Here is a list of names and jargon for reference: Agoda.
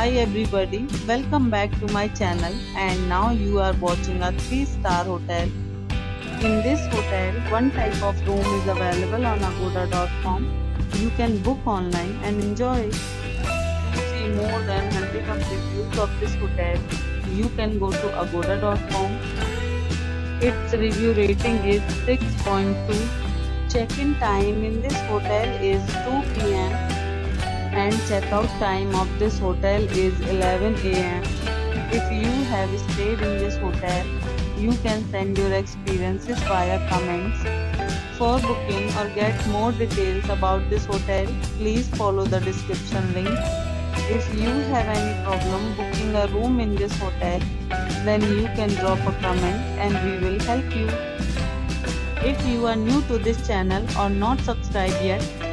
Hi everybody, welcome back to my channel, and now you are watching a 3-star hotel. In this hotel, one type of room is available on agoda.com. You can book online and enjoy. To see more than 100 reviews of this hotel, you can go to agoda.com. Its review rating is 6.2. Check-in time in this hotel is 2 p.m. and check-out time of this hotel is 11 a.m. If you have stayed in this hotel, you can send your experiences via comments. For booking or get more details about this hotel, please follow the description link. If you have any problem booking a room in this hotel, then you can drop a comment and we will help you. If you are new to this channel or not subscribed yet,